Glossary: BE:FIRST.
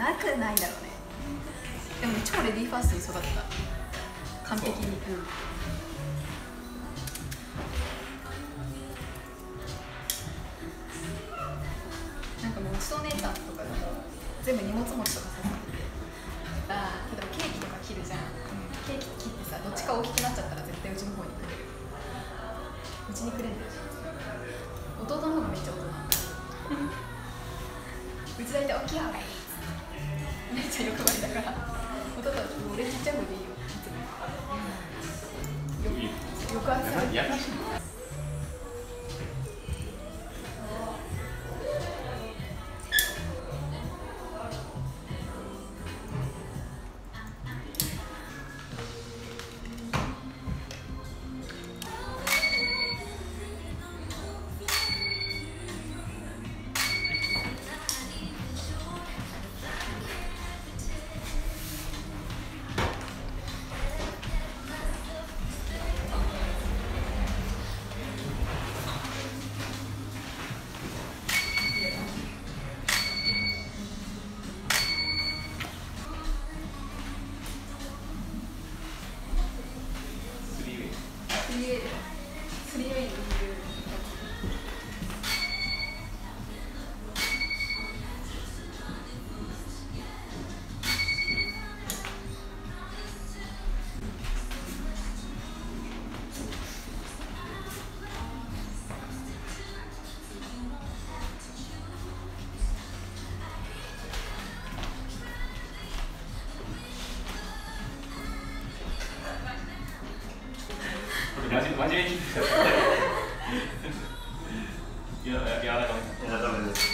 なくないだろうね。でもめっちゃこれ BE:FIRST に育った完璧に。なんかもううちのお姉ちゃんとかでも全部荷物持ちとかさせてて、例えばケーキとか切るじゃん。ケーキ切ってさ、どっちか大きくなっちゃったら絶対うちの方にくれる。うちにくれるんだよ。弟の方がめっちゃ大人。うち大体大きい方がいい。お姉ちゃん欲張りだから弟は俺ちっちゃい方でいいよ。抑圧されてる。真面目にいや、柔らかめ。いや、ダメです。